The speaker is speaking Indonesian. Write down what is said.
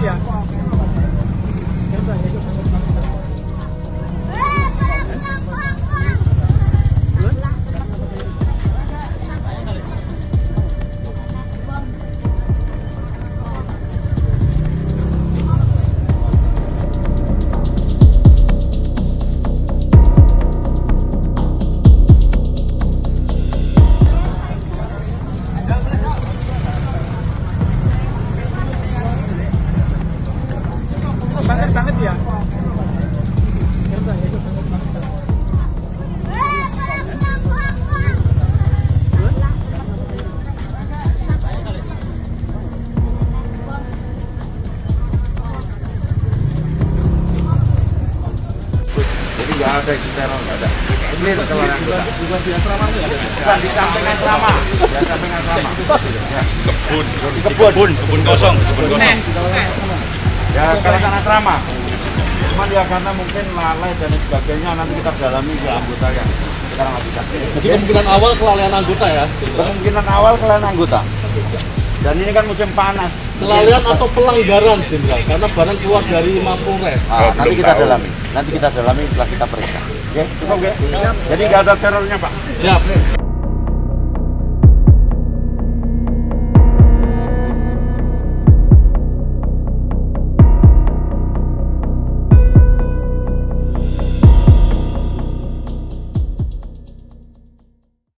ya. Banget ya. Jadi nggak ada eksternal, nggak ada. Ini bukan di asrama, bukan di samping asrama. Di samping asrama. Kebun kosong. Ya karena asrama, cuman ya karena mungkin lalai dan sebagainya, nanti kita dalami ke anggota yang sekarang lagi sakit. Jadi kemungkinan awal kelalaian anggota ya? Kemungkinan awal kelalaian anggota. Dan ini kan musim panas. Kelalaian atau pelanggaran jenderal, karena barang keluar dari Mapolres. Nanti kita dalami, setelah kita periksa. Oke? Jadi nggak ada terornya, Pak. Siap.